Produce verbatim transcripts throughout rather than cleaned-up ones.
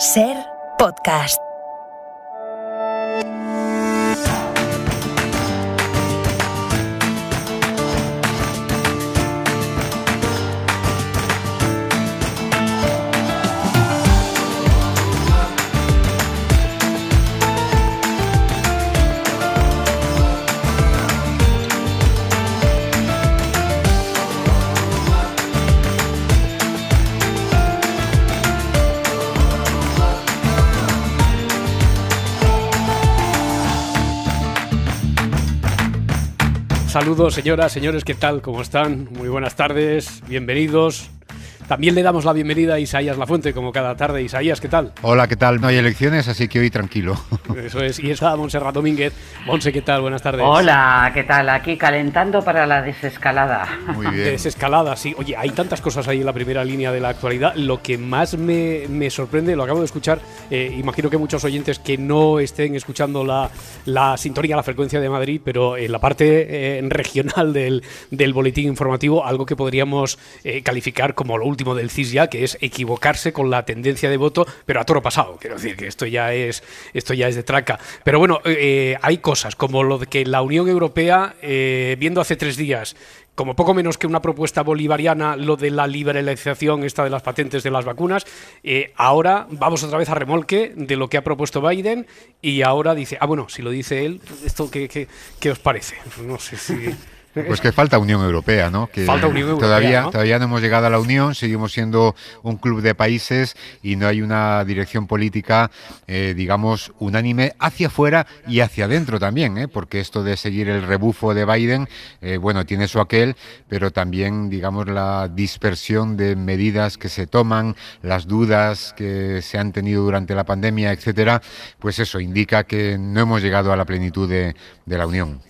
SER Podcast. Saludos, señoras, señores, ¿qué tal? ¿Cómo están? Muy buenas tardes, bienvenidos. También le damos la bienvenida a Isaías Lafuente, como cada tarde. Isaías, ¿qué tal? Hola, ¿qué tal? No hay elecciones, así que hoy tranquilo. Eso es, y está Montserrat Domínguez. Montse, ¿qué tal? Buenas tardes. Hola, ¿qué tal? Aquí calentando para la desescalada. Muy bien. Desescalada, sí. Oye, hay tantas cosas ahí en la primera línea de la actualidad. Lo que más me, me sorprende, lo acabo de escuchar, eh, imagino que muchos oyentes que no estén escuchando la, la sintonía, la frecuencia de Madrid, pero en la parte eh, regional del, del boletín informativo, algo que podríamos eh, calificar como lo último del C I S ya, que es equivocarse con la tendencia de voto, pero a toro pasado. Quiero decir que esto ya es, esto ya es de traca. Pero bueno, eh, hay cosas como lo de que la Unión Europea, eh, viendo hace tres días, como poco menos que una propuesta bolivariana, lo de la liberalización esta de las patentes de las vacunas, eh, ahora vamos otra vez a remolque de lo que ha propuesto Biden y ahora dice, ah bueno, si lo dice él, esto qué, qué, qué os parece. No sé si... Pues que falta Unión Europea, ¿no? Que falta Unión Europea, todavía, ¿no? Todavía no hemos llegado a la Unión, seguimos siendo un club de países y no hay una dirección política, eh, digamos, unánime hacia afuera y hacia adentro también, ¿eh? Porque esto de seguir el rebufo de Biden, eh, bueno, tiene su aquel, pero también, digamos, la dispersión de medidas que se toman, las dudas que se han tenido durante la pandemia, etcétera, pues eso indica que no hemos llegado a la plenitud de, de la Unión.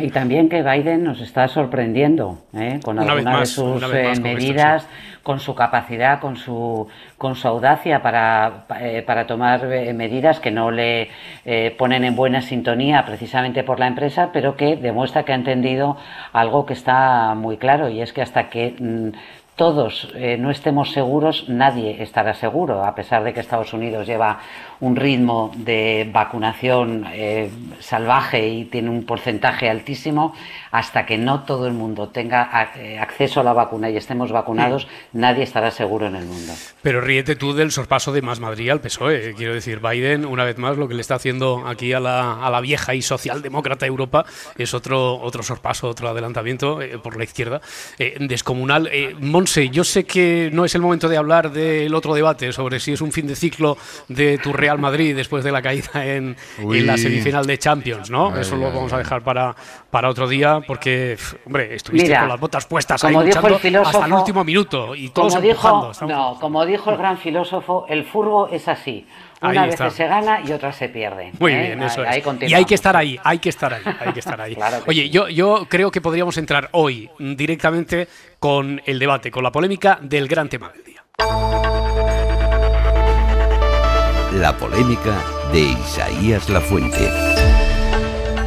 Y también que Biden nos está sorprendiendo, ¿eh? Con algunas de sus eh, medidas, esto, sí. Con su capacidad, con su con su audacia para, eh, para tomar eh, medidas que no le eh, ponen en buena sintonía precisamente por la empresa, pero que demuestra que ha entendido algo que está muy claro, y es que hasta que... Mmm, todos eh, no estemos seguros, nadie estará seguro, a pesar de que Estados Unidos lleva un ritmo de vacunación eh, salvaje y tiene un porcentaje altísimo. Hasta que no todo el mundo tenga acceso a la vacuna y estemos vacunados, sí, nadie estará seguro en el mundo. Pero ríete tú del sorpaso de Más Madrid al P S O E. Quiero decir, Biden, una vez más, lo que le está haciendo aquí a la, a la vieja y socialdemócrata Europa es otro, otro sorpaso, otro adelantamiento eh, por la izquierda, eh, descomunal. Eh, Montse, yo sé que no es el momento de hablar del otro debate sobre si es un fin de ciclo de tu Real Madrid después de la caída en, en la semifinal de Champions, ¿no? Ay, Eso lo vamos a dejar para, para otro día. Porque, hombre, estuviste Mira, con las botas puestas ahí luchando hasta el último minuto y todos como empujando. Dijo, no, como dijo el gran filósofo, el fútbol es así. Una ahí vez está. Se gana y otra se pierde. Muy ¿eh? bien, eso ahí, es. Ahí y hay que estar ahí, hay que estar ahí, hay que estar ahí. Claro que Oye, sí. yo, yo creo que podríamos entrar hoy directamente con el debate, con la polémica del gran tema del día. La polémica de Isaías Lafuente.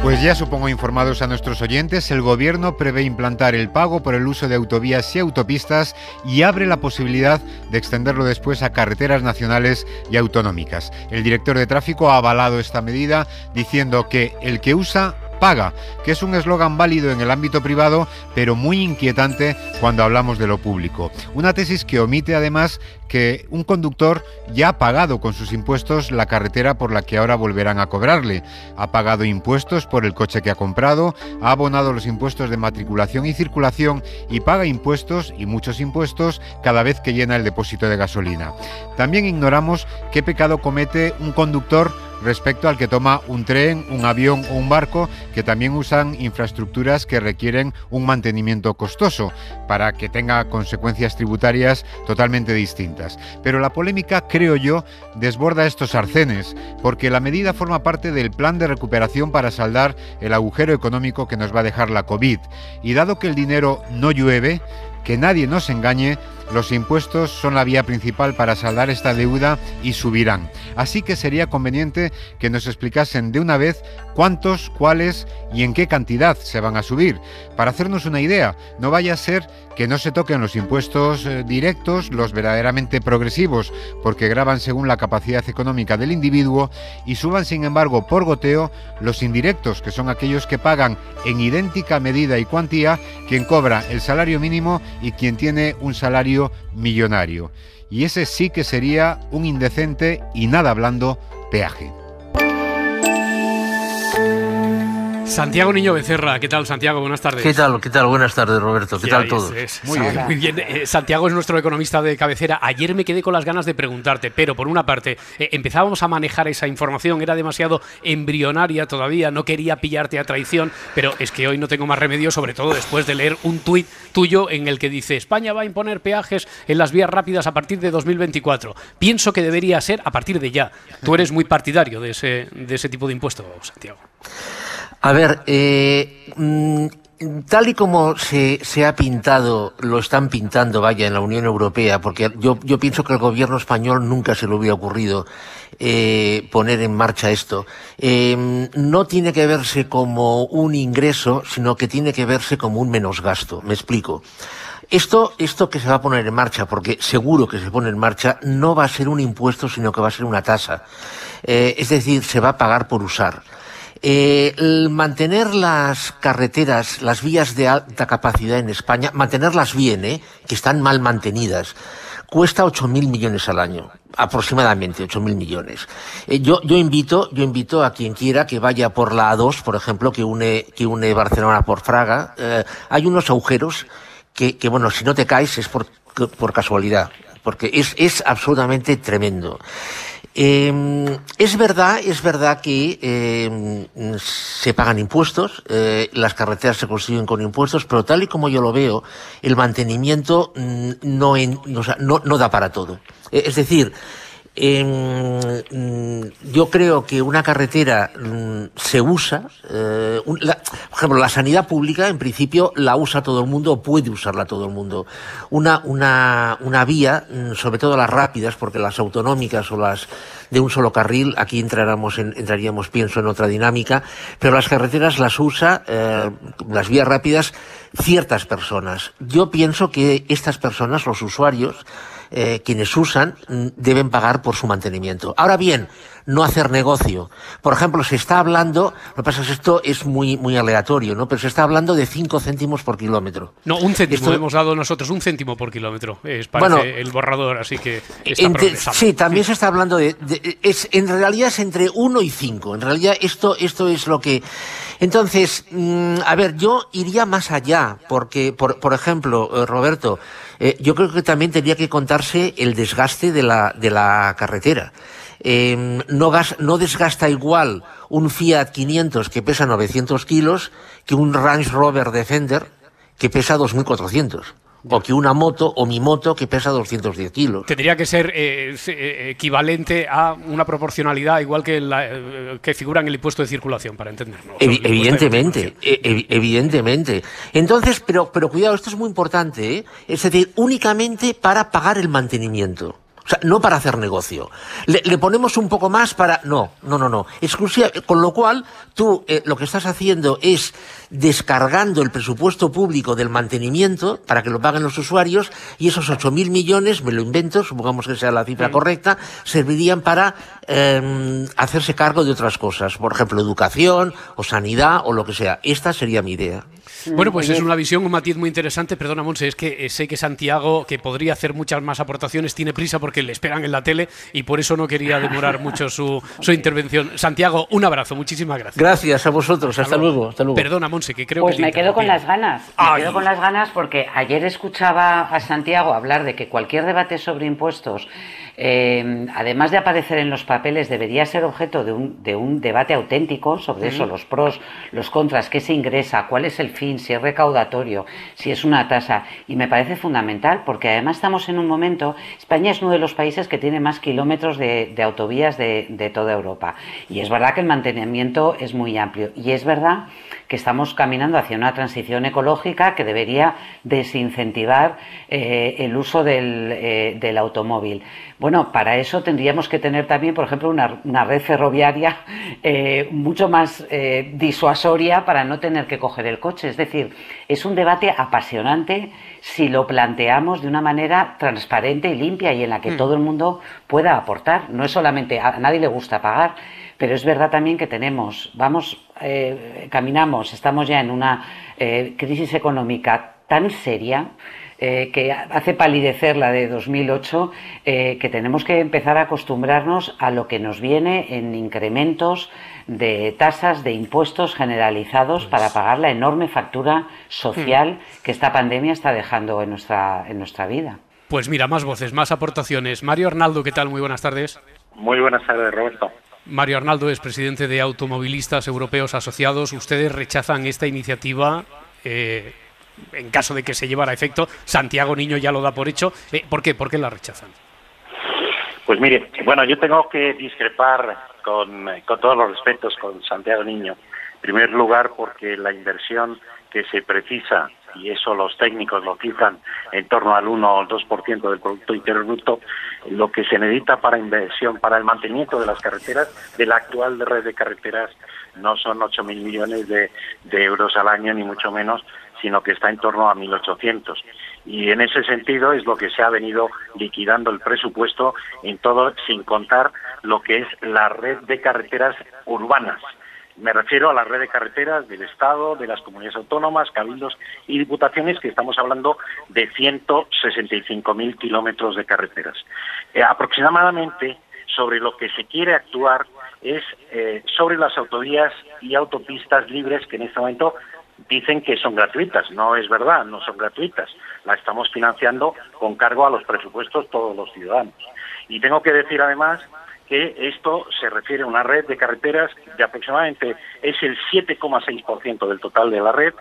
Pues ya supongo informados a nuestros oyentes, el Gobierno prevé implantar el pago por el uso de autovías y autopistas y abre la posibilidad de extenderlo después a carreteras nacionales y autonómicas. El director de tráfico ha avalado esta medida diciendo que el que usa paga, que es un eslogan válido en el ámbito privado, pero muy inquietante cuando hablamos de lo público. Una tesis que omite además que un conductor ya ha pagado con sus impuestos la carretera por la que ahora volverán a cobrarle. Ha pagado impuestos por el coche que ha comprado, ha abonado los impuestos de matriculación y circulación y paga impuestos, y muchos impuestos, cada vez que llena el depósito de gasolina. También ignoramos qué pecado comete un conductor respecto al que toma un tren, un avión o un barco, que también usan infraestructuras que requieren un mantenimiento costoso para que tenga consecuencias tributarias totalmente distintas. Pero la polémica, creo yo, desborda estos arcenes, porque la medida forma parte del plan de recuperación para saldar el agujero económico que nos va a dejar la COVID. Y dado que el dinero no llueve, que nadie nos engañe, Los impuestos son la vía principal para saldar esta deuda y subirán. Así que sería conveniente que nos explicasen de una vez cuántos, cuáles y en qué cantidad se van a subir, para hacernos una idea. No vaya a ser que no se toquen los impuestos directos, los verdaderamente progresivos, porque gravan según la capacidad económica del individuo, y suban sin embargo por goteo los indirectos, que son aquellos que pagan en idéntica medida y cuantía quien cobra el salario mínimo y quien tiene un salario millonario. Y ese sí que sería un indecente y nada blando peaje. Santiago Niño Becerra, ¿qué tal, Santiago? Buenas tardes. ¿Qué tal? ¿Qué tal? Buenas tardes, Roberto. ¿Qué tal todos? Es, es, muy bien. Muy bien. Eh, Santiago es nuestro economista de cabecera. Ayer me quedé con las ganas de preguntarte, pero por una parte, eh, empezábamos a manejar esa información, era demasiado embrionaria todavía, no quería pillarte a traición, pero es que hoy no tengo más remedio, sobre todo después de leer un tuit tuyo en el que dice: España va a imponer peajes en las vías rápidas a partir de dos mil veinticuatro. Pienso que debería ser a partir de ya. Tú eres muy partidario de ese, de ese tipo de impuesto, Santiago. A ver, eh, tal y como se, se ha pintado, lo están pintando, vaya, en la Unión Europea, porque yo, yo pienso que al gobierno español nunca se le hubiera ocurrido eh, poner en marcha esto. Eh, no tiene que verse como un ingreso, sino que tiene que verse como un menosgasto. Me explico. Esto, esto que se va a poner en marcha, porque seguro que se pone en marcha, no va a ser un impuesto, sino que va a ser una tasa. Eh, es decir, se va a pagar por usar. Eh, el mantener las carreteras, las vías de alta capacidad en España, mantenerlas bien, eh, que están mal mantenidas, cuesta ocho mil millones al año, aproximadamente ocho mil millones. Eh, yo, yo invito, yo invito a quien quiera que vaya por la A dos, por ejemplo, que une, que une Barcelona por Fraga. Eh, hay unos agujeros que, que, bueno, si no te caes es por, por casualidad, porque es, es absolutamente tremendo. Eh, es verdad, es verdad que eh, se pagan impuestos, eh, las carreteras se construyen con impuestos, pero tal y como yo lo veo, el mantenimiento mm, no, en, o sea, no, no da para todo. Eh, es decir, eh, mm, yo creo que una carretera mm, se usa, eh, un, la, por ejemplo, la sanidad pública en principio la usa todo el mundo, o puede usarla todo el mundo. Una, una, una vía, mm, sobre todo las rápidas, porque las autonómicas o las de un solo carril, aquí entráramos en, entraríamos, pienso, en otra dinámica, pero las carreteras las usa, eh, las vías rápidas, ciertas personas. Yo pienso que estas personas, los usuarios, eh, quienes usan, deben pagar por su mantenimiento. Ahora bien, no hacer negocio. Por ejemplo, se está hablando, lo que pasa es que esto es muy, muy aleatorio, ¿no? Pero se está hablando de cinco céntimos por kilómetro. No, un céntimo esto... hemos dado nosotros, un céntimo por kilómetro. Es, parece, bueno, el borrador, así que está entre, sí, también se está hablando de, de es, en realidad es entre uno y cinco. En realidad esto, esto es lo que... Entonces, mmm, a ver, yo iría más allá, porque, por, por ejemplo, eh, Roberto, eh, yo creo que también tendría que contarse el desgaste de la, de la carretera. Eh, no, gas, no desgasta igual un Fiat quinientos que pesa novecientos kilos que un Range Rover Defender que pesa dos mil cuatrocientos. O que una moto, o mi moto, que pesa doscientos diez kilos. Tendría que ser eh, equivalente a una proporcionalidad igual que la eh, que figura en el impuesto de circulación, para entenderlo. Ev evidentemente, ev evidentemente. Entonces, pero, pero cuidado, esto es muy importante, ¿eh? Es decir, únicamente para pagar el mantenimiento. O sea, no para hacer negocio. Le, le ponemos un poco más para... No, no, no, no. Exclusiva. Con lo cual, tú eh, lo que estás haciendo es descargando el presupuesto público del mantenimiento para que lo paguen los usuarios, y esos ocho mil millones, me lo invento, supongamos que sea la cifra sí. correcta, servirían para eh, hacerse cargo de otras cosas. Por ejemplo, educación o sanidad o lo que sea. Esta sería mi idea. Bueno, pues es una visión, un matiz muy interesante. Perdona, Montse, es que sé que Santiago, que podría hacer muchas más aportaciones, tiene prisa porque le esperan en la tele y por eso no quería demorar mucho su, su intervención. Santiago, un abrazo, muchísimas gracias. Gracias a vosotros, hasta, hasta luego. luego. Hasta luego. Perdona, Montse, que creo pues que... Pues me quedo con las ganas, me Ay. quedo con las ganas porque ayer escuchaba a Santiago hablar de que cualquier debate sobre impuestos, eh, además de aparecer en los papeles, debería ser objeto de un, de un debate auténtico sobre mm. eso, los pros, los contras, qué se ingresa, cuál es el fin, si es recaudatorio, si es una tasa, y me parece fundamental porque además estamos en un momento, España es uno de los países que tiene más kilómetros de, de autovías de, de toda Europa, y es verdad que el mantenimiento es muy amplio, y es verdad que estamos caminando hacia una transición ecológica que debería desincentivar eh, el uso del, eh, del automóvil. Bueno, para eso tendríamos que tener también, por ejemplo, una, una red ferroviaria eh, mucho más eh, disuasoria para no tener que coger el coche. Es decir, es un debate apasionante si lo planteamos de una manera transparente y limpia y en la que mm. todo el mundo pueda aportar. No es solamente, a nadie le gusta pagar, pero es verdad también que tenemos, vamos, eh, caminamos, estamos ya en una eh, crisis económica tan seria eh, que hace palidecer la de dos mil ocho, eh, que tenemos que empezar a acostumbrarnos a lo que nos viene en incrementos de tasas, de impuestos generalizados pues... para pagar la enorme factura social mm. que esta pandemia está dejando en nuestra, en nuestra vida. Pues mira, más voces, más aportaciones. Mario Arnaldo, ¿qué tal? Muy buenas tardes. Muy buenas tardes, Roberto. Mario Arnaldo es presidente de Automovilistas Europeos Asociados. Ustedes rechazan esta iniciativa eh, en caso de que se llevara a efecto. Santiago Niño ya lo da por hecho. Eh, ¿Por qué? ¿Por qué la rechazan? Pues mire, bueno, yo tengo que discrepar con, con todos los respetos con Santiago Niño. En primer lugar, porque la inversión que se precisa, y eso los técnicos lo cifran en torno al uno o dos por ciento del Producto Interior Bruto, lo que se necesita para inversión, para el mantenimiento de las carreteras, de la actual red de carreteras, no son ocho mil millones de, de euros al año, ni mucho menos, sino que está en torno a mil ochocientos. Y en ese sentido es lo que se ha venido liquidando el presupuesto en todo, sin contar lo que es la red de carreteras urbanas. Me refiero a la red de carreteras del Estado, de las comunidades autónomas, cabildos y diputaciones, que estamos hablando de ciento sesenta y cinco mil kilómetros de carreteras. Eh, aproximadamente, sobre lo que se quiere actuar es eh, sobre las autovías y autopistas libres, que en este momento dicen que son gratuitas. No es verdad, no son gratuitas. La estamos financiando con cargo a los presupuestos todos los ciudadanos. Y tengo que decir, además, que esto se refiere a una red de carreteras que aproximadamente es el siete coma seis por ciento del total de la red,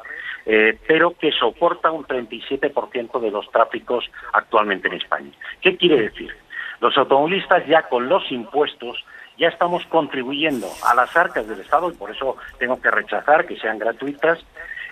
eh, pero que soporta un treinta y siete por ciento de los tráficos actualmente en España. ¿Qué quiere decir? Los automovilistas ya con los impuestos ya estamos contribuyendo a las arcas del Estado, y por eso tengo que rechazar que sean gratuitas.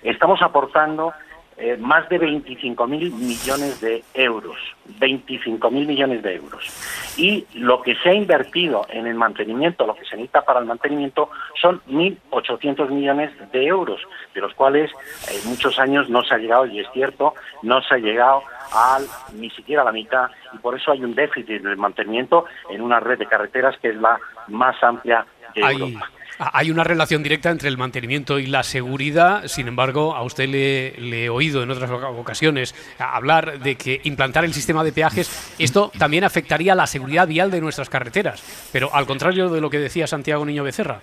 Estamos aportando Eh, más de veinticinco mil millones de euros, veinticinco mil millones de euros. Y lo que se ha invertido en el mantenimiento, lo que se necesita para el mantenimiento, son mil ochocientos millones de euros, de los cuales eh, muchos años no se ha llegado, y es cierto, no se ha llegado al, ni siquiera a la mitad, y por eso hay un déficit del mantenimiento en una red de carreteras que es la más amplia de Ahí. Europa. Hay una relación directa entre el mantenimiento y la seguridad. Sin embargo, a usted le, le he oído en otras ocasiones hablar de que implantar el sistema de peajes, esto también afectaría la seguridad vial de nuestras carreteras, pero al contrario de lo que decía Santiago Niño Becerra.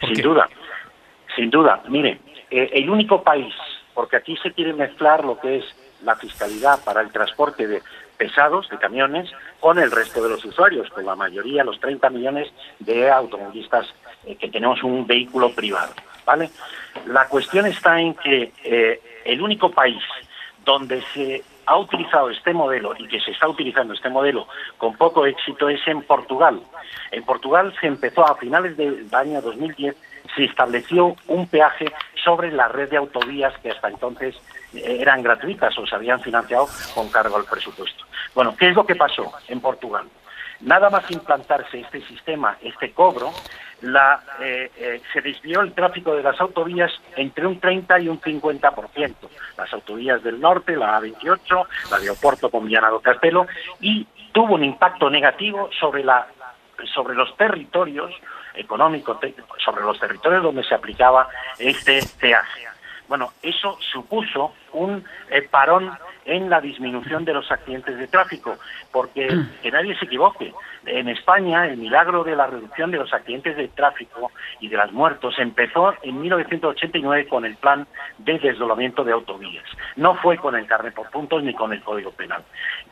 Sin qué? duda, sin duda. Mire, eh, el único país, porque aquí se quiere mezclar lo que es la fiscalidad para el transporte de pesados, de camiones, con el resto de los usuarios, con la mayoría, los treinta millones de automovilistas eh, que tenemos un vehículo privado, ¿vale? La cuestión está en que eh, el único país donde se ha utilizado este modelo y que se está utilizando este modelo con poco éxito es en Portugal. En Portugal se empezó a finales del año dos mil diez, se estableció un peaje sobre la red de autovías que hasta entonces eran gratuitas o se habían financiado con cargo al presupuesto. Bueno, ¿qué es lo que pasó en Portugal? Nada más implantarse este sistema, este cobro, la, eh, eh, se desvió el tráfico de las autovías entre un treinta y un cincuenta por ciento. Las autovías del norte, la A veintiocho, la de Oporto con Villanueva del Pelo, y tuvo un impacto negativo sobre, la, sobre los territorios económicos, te, sobre los territorios donde se aplicaba este peaje. Bueno, eso supuso un eh, parón en la disminución de los accidentes de tráfico, porque que nadie se equivoque, en España el milagro de la reducción de los accidentes de tráfico y de las muertes empezó en mil novecientos ochenta y nueve con el plan de desdoblamiento de autovías. No fue con el carnet por puntos ni con el Código Penal.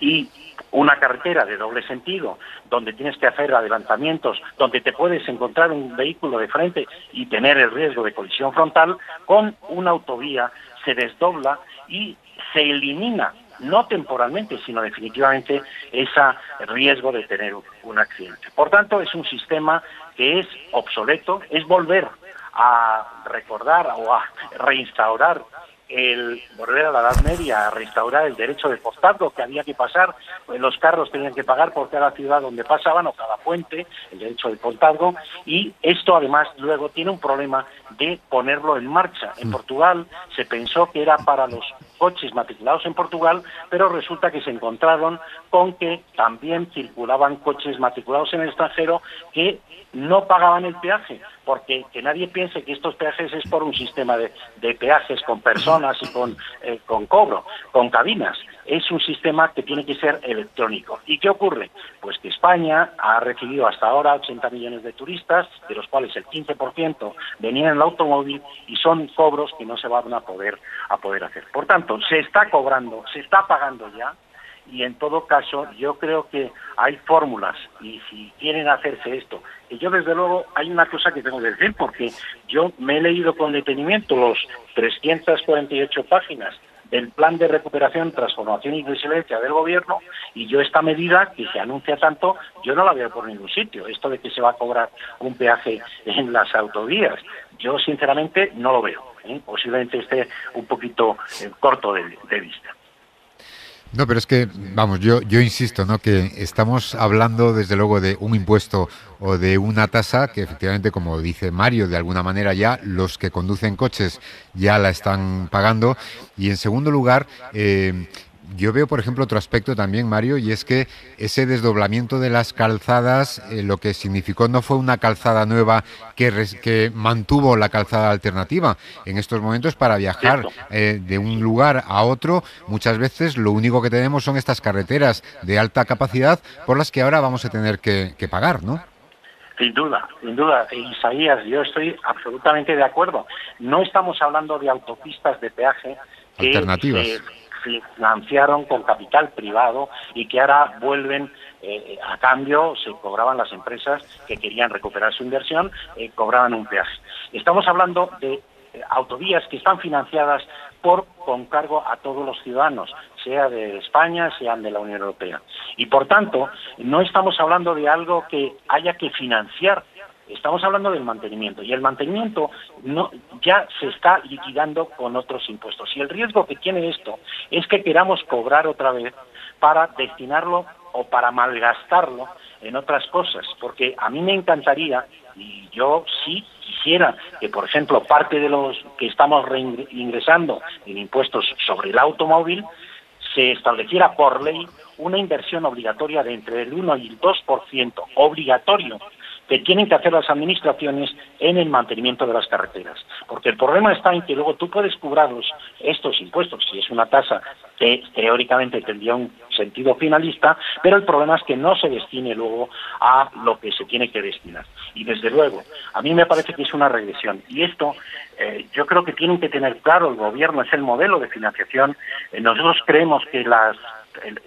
Y una carretera de doble sentido, donde tienes que hacer adelantamientos, donde te puedes encontrar un vehículo de frente y tener el riesgo de colisión frontal, con una autovía se desdobla y se elimina, no temporalmente, sino definitivamente, ese riesgo de tener un accidente. Por tanto, es un sistema que es obsoleto, es volver a recordar o a reinstaurar el volver a la Edad Media, a restaurar el derecho de postardo que había que pasar, los carros tenían que pagar por cada ciudad donde pasaban o cada puente, el derecho de postardo, y esto además luego tiene un problema de ponerlo en marcha. En Portugal se pensó que era para los coches matriculados en Portugal, pero resulta que se encontraron con que también circulaban coches matriculados en el extranjero que no pagaban el peaje, porque que nadie piense que estos peajes es por un sistema de, de peajes con personas y con, eh, con cobro, con cabinas. Es un sistema que tiene que ser electrónico. ¿Y qué ocurre? Pues que España ha recibido hasta ahora ochenta millones de turistas, de los cuales el quince por ciento venían en el automóvil, y son cobros que no se van a poder, a poder hacer. Por tanto, se está cobrando, se está pagando ya, y en todo caso yo creo que hay fórmulas, y si quieren hacerse esto, y yo desde luego hay una cosa que tengo que decir, porque yo me he leído con detenimiento los trescientas cuarenta y ocho páginas del plan de recuperación, transformación y resiliencia del gobierno, y yo esta medida que se anuncia tanto, yo no la veo por ningún sitio, esto de que se va a cobrar un peaje en las autovías, yo sinceramente no lo veo, ¿eh? Posiblemente esté un poquito eh, corto de, de vista. No, pero es que, vamos, yo yo insisto, ¿no?, que estamos hablando, desde luego, de un impuesto o de una tasa que, efectivamente, como dice Mario, de alguna manera ya los que conducen coches ya la están pagando. Y, en segundo lugar, eh, yo veo, por ejemplo, otro aspecto también, Mario, y es que ese desdoblamiento de las calzadas, eh, lo que significó no fue una calzada nueva que, res, que mantuvo la calzada alternativa. En estos momentos, para viajar eh, de un lugar a otro, muchas veces lo único que tenemos son estas carreteras de alta capacidad por las que ahora vamos a tener que, que pagar, ¿no? Sin duda, sin duda, Isaías, yo estoy absolutamente de acuerdo. No estamos hablando de autopistas de peaje que, alternativas. Eh, financiaron con capital privado y que ahora vuelven eh, a cambio, se cobraban las empresas que querían recuperar su inversión, eh, cobraban un peaje. Estamos hablando de eh, autovías que están financiadas por con cargo a todos los ciudadanos, sea de España, sean de la Unión Europea. Y por tanto, no estamos hablando de algo que haya que financiar. Estamos hablando del mantenimiento, y el mantenimiento no ya se está liquidando con otros impuestos. Y el riesgo que tiene esto es que queramos cobrar otra vez para destinarlo o para malgastarlo en otras cosas, porque a mí me encantaría, y yo sí quisiera, que, por ejemplo, parte de los que estamos reingresando en impuestos sobre el automóvil, se estableciera por ley una inversión obligatoria de entre el uno y el dos por ciento, obligatorio, que tienen que hacer las administraciones en el mantenimiento de las carreteras. Porque el problema está en que luego tú puedes cobrarlos, estos impuestos, si es una tasa que teóricamente tendría un sentido finalista, pero el problema es que no se destine luego a lo que se tiene que destinar. Y desde luego, a mí me parece que es una regresión. Y esto eh, yo creo que tienen que tener claro, el gobierno es el modelo de financiación. Eh, nosotros creemos que las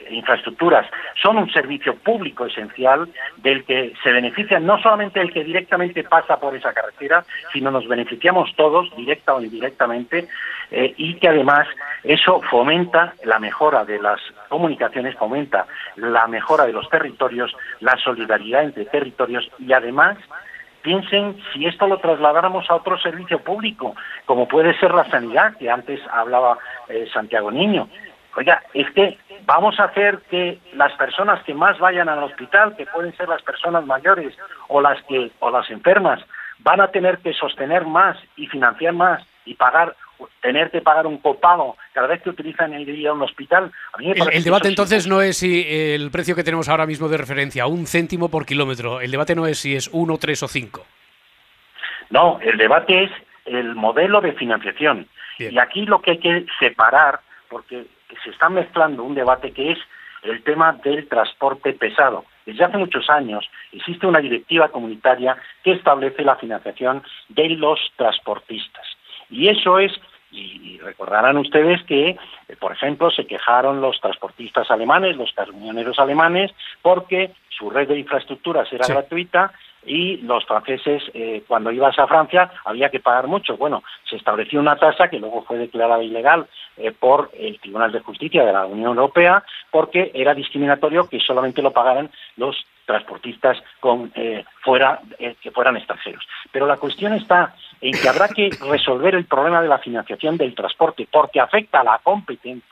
infraestructuras son un servicio público esencial del que se beneficia no solamente el que directamente pasa por esa carretera, sino nos beneficiamos todos, directa o indirectamente, eh, y que además eso fomenta la mejora de las comunicaciones, fomenta la mejora de los territorios, la solidaridad entre territorios, y además piensen si esto lo trasladáramos a otro servicio público, como puede ser la sanidad, que antes hablaba eh, Santiago Niño. Oiga, es que vamos a hacer que las personas que más vayan al hospital, que pueden ser las personas mayores o las que o las enfermas, van a tener que sostener más y financiar más y pagar, tener que pagar un copago cada vez que utilizan el día un hospital. A mí me parece el, el debate entonces sí. No es si el precio que tenemos ahora mismo de referencia, un céntimo por kilómetro, el debate no es si es uno, tres o cinco. No, el debate es el modelo de financiación. Bien. Y aquí lo que hay que separar, porque se está mezclando un debate que es el tema del transporte pesado. Desde hace muchos años existe una directiva comunitaria que establece la financiación de los transportistas. Y eso es, y recordarán ustedes que, por ejemplo, se quejaron los transportistas alemanes, los camioneros alemanes, porque su red de infraestructuras era sí. gratuita, y los franceses, eh, cuando ibas a Francia, había que pagar mucho. Bueno, se estableció una tasa que luego fue declarada ilegal eh, por el Tribunal de Justicia de la Unión Europea, porque era discriminatorio que solamente lo pagaran los transportistas con, eh, fuera, eh, que fueran extranjeros. Pero la cuestión está en que habrá que resolver el problema de la financiación del transporte, porque afecta a la competencia.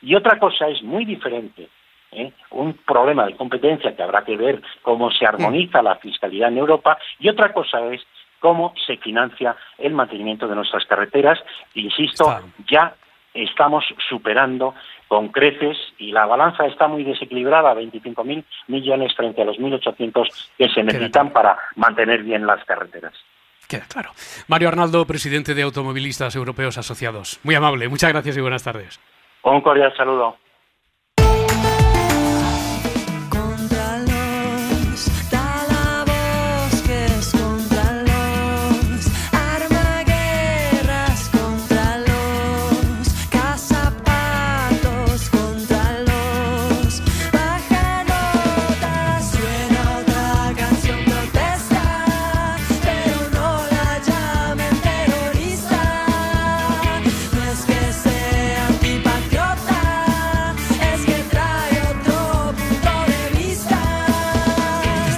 Y otra cosa es muy diferente, ¿eh? Un problema de competencia que habrá que ver cómo se armoniza la fiscalidad en Europa, y otra cosa es cómo se financia el mantenimiento de nuestras carreteras. Insisto, ya estamos superando con creces y la balanza está muy desequilibrada, veinticinco mil millones frente a los mil ochocientos que se necesitan para mantener bien las carreteras. Queda claro. Mario Arnaldo, presidente de Automovilistas Europeos Asociados. Muy amable, muchas gracias y buenas tardes. Un cordial saludo.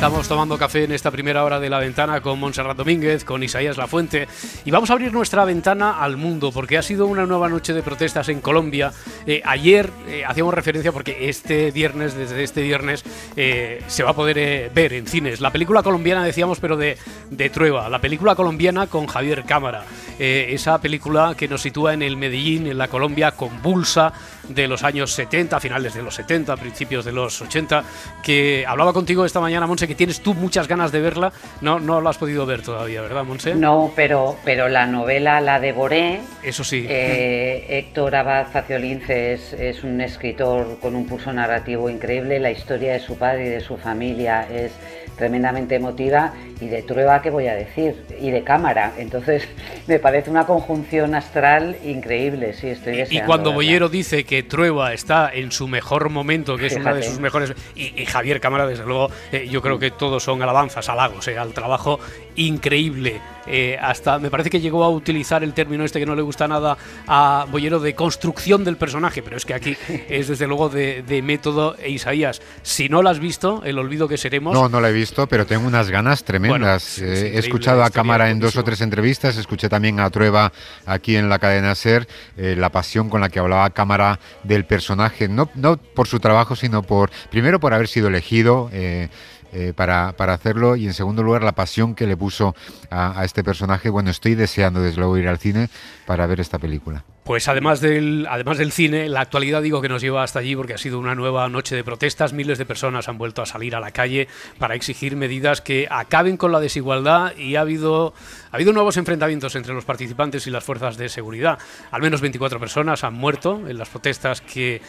Estamos tomando café en esta primera hora de La Ventana con Montserrat Domínguez, con Isaías Lafuente, y vamos a abrir nuestra ventana al mundo porque ha sido una nueva noche de protestas en Colombia. Eh, ayer eh, hacíamos referencia porque este viernes, desde este viernes, eh, se va a poder eh, ver en cines la película colombiana, decíamos, pero de, de Trueba, la película colombiana con Javier Cámara, eh, esa película que nos sitúa en el Medellín, en la Colombia convulsa de los años setenta, finales de los setenta, principios de los ochenta, que hablaba contigo esta mañana, Montse, que tienes tú muchas ganas de verla. No, no la has podido ver todavía, ¿verdad, Montse? No, pero, pero la novela la devoré. Eso sí. Eh, Héctor Abad Faciolince es, es un escritor con un pulso narrativo increíble. La historia de su padre y de su familia es tremendamente emotiva, y de Trueba, ¿qué voy a decir? Y de Cámara. Entonces, me parece una conjunción astral increíble, sí, estoy deseando. Y cuando Bollero dice que Trueba está en su mejor momento, que es Fíjate. Una de sus mejores... Y, y Javier Cámara, desde luego, eh, yo creo que todos son alabanzas, halagos, eh, al trabajo increíble. Eh, hasta me parece que llegó a utilizar el término este que no le gusta nada a Bollero, de construcción del personaje, pero es que aquí es desde luego de, de método. E Isaías, si no la has visto, El olvido que seremos... No, no la he visto, pero tengo unas ganas tremendas. Bueno, es eh, he escuchado a Cámara en dos o tres entrevistas, escuché también a Trueba aquí en la cadena SER, eh, la pasión con la que hablaba Cámara del personaje, no, no por su trabajo, sino por, primero, por haber sido elegido... Eh, Eh, para, para hacerlo, y en segundo lugar la pasión que le puso a, a este personaje. Bueno, estoy deseando desde luego ir al cine para ver esta película. Pues además del, además del cine, la actualidad, digo, que nos lleva hasta allí porque ha sido una nueva noche de protestas. Miles de personas han vuelto a salir a la calle para exigir medidas que acaben con la desigualdad, y ha habido, ha habido nuevos enfrentamientos entre los participantes y las fuerzas de seguridad. Al menos veinticuatro personas han muerto en las protestas que...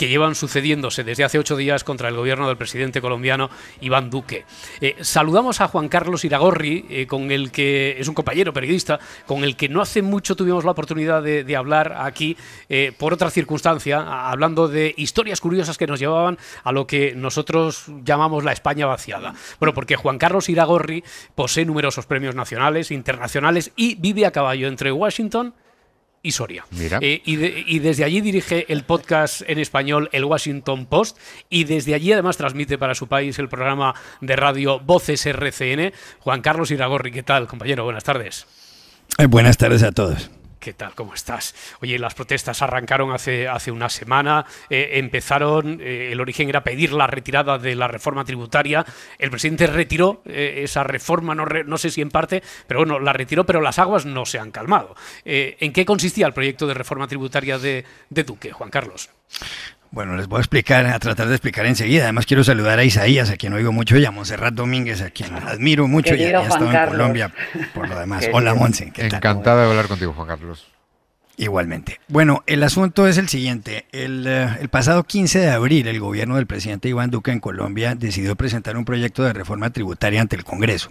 que llevan sucediéndose desde hace ocho días contra el gobierno del presidente colombiano Iván Duque. Eh, saludamos a Juan Carlos Iragorri, eh, con el que es un compañero periodista, con el que no hace mucho tuvimos la oportunidad de, de hablar aquí, eh, por otra circunstancia, hablando de historias curiosas que nos llevaban a lo que nosotros llamamos la España vaciada. Bueno, porque Juan Carlos Iragorri posee numerosos premios nacionales, internacionales, y vive a caballo entre Washington y Soria. Eh, y, de, y desde allí dirige el podcast en español El Washington Post, y desde allí además transmite para su país el programa de radio Voces R C N. Juan Carlos Iragorri, ¿qué tal, compañero? Buenas tardes. Eh, buenas tardes a todos. ¿Qué tal? ¿Cómo estás? Oye, las protestas arrancaron hace, hace una semana, eh, empezaron, eh, el origen era pedir la retirada de la reforma tributaria. El presidente retiró eh, esa reforma, no, re, no sé si en parte, pero bueno, la retiró, pero las aguas no se han calmado. Eh, ¿En qué consistía el proyecto de reforma tributaria de, de Duque, Juan Carlos? Bueno, les voy a explicar, a tratar de explicar enseguida. Además, quiero saludar a Isaías, a quien oigo mucho, y a Montserrat Domínguez, a quien admiro mucho, y ha estado en Colombia, por lo demás. Hola, Montse, ¿qué tal? Encantada de hablar contigo, Juan Carlos. Igualmente. Bueno, el asunto es el siguiente. El, el pasado quince de abril, el gobierno del presidente Iván Duque en Colombia decidió presentar un proyecto de reforma tributaria ante el Congreso.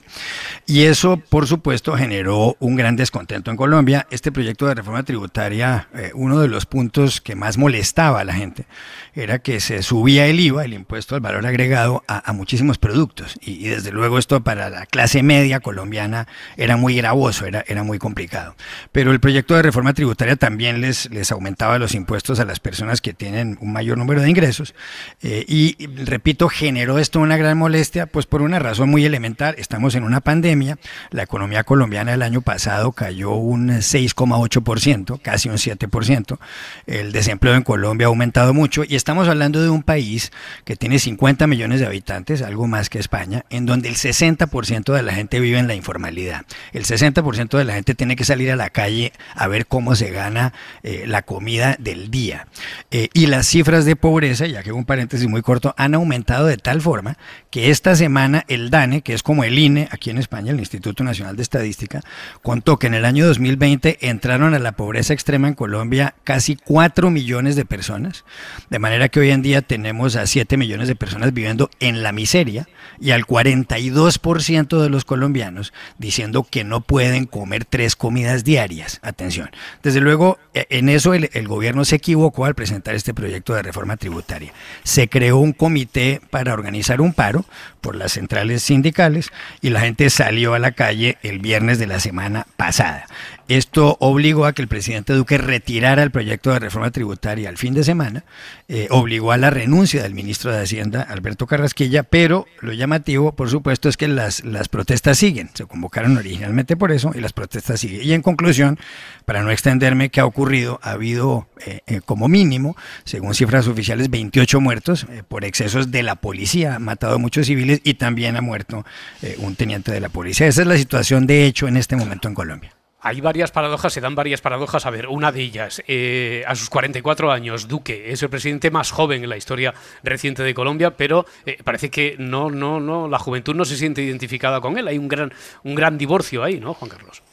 Y eso, por supuesto, generó un gran descontento en Colombia. Este proyecto de reforma tributaria, eh, uno de los puntos que más molestaba a la gente era que se subía el IVA, el impuesto al valor agregado, a, a muchísimos productos. Y, y desde luego esto para la clase media colombiana era muy gravoso, era, era muy complicado. Pero el proyecto de reforma tributaria también les, les aumentaba los impuestos a las personas que tienen un mayor número de ingresos. Eh, y, repito, generó esto una gran molestia, pues por una razón muy elemental. Estamos en una pandemia. La economía colombiana el año pasado cayó un seis coma ocho por ciento, casi un siete por ciento. El desempleo en Colombia ha aumentado mucho. Y estamos hablando de un país que tiene cincuenta millones de habitantes, algo más que España, en donde el sesenta por ciento de la gente vive en la informalidad. El sesenta por ciento de la gente tiene que salir a la calle a ver cómo se gana eh, la comida del día. Eh, y las cifras de pobreza, ya que un paréntesis muy corto, han aumentado de tal forma que esta semana el DANE, que es como el I N E aquí en España, el Instituto Nacional de Estadística, contó que en el año dos mil veinte entraron a la pobreza extrema en Colombia casi cuatro millones de personas, de manera que hoy en día tenemos a siete millones de personas viviendo en la miseria y al cuarenta y dos por ciento de los colombianos diciendo que no pueden comer tres comidas diarias. Atención. Desde luego, en eso el, el gobierno se equivocó al presentar este proyecto de reforma tributaria. Se creó un comité para organizar un paro por las centrales sindicales y la gente salió a la calle el viernes de la semana pasada. Esto obligó a que el presidente Duque retirara el proyecto de reforma tributaria al fin de semana, eh, obligó a la renuncia del ministro de Hacienda, Alberto Carrasquilla, pero lo llamativo, por supuesto, es que las, las protestas siguen. Se convocaron originalmente por eso y las protestas siguen. Y en conclusión, para no extenderme, ¿qué ha ocurrido? Ha habido, eh, eh, como mínimo, según cifras oficiales, veintiocho muertos eh, por excesos de la policía. Ha matado a muchos civiles y también ha muerto eh, un teniente de la policía. Esa es la situación, de hecho, en este momento en Colombia. Hay varias paradojas, se dan varias paradojas. A ver, una de ellas, eh, a sus cuarenta y cuatro años, Duque es el presidente más joven en la historia reciente de Colombia, pero eh, parece que no, no, no, la juventud no se siente identificada con él. Hay un gran, un gran divorcio ahí, ¿no, Juan Carlos?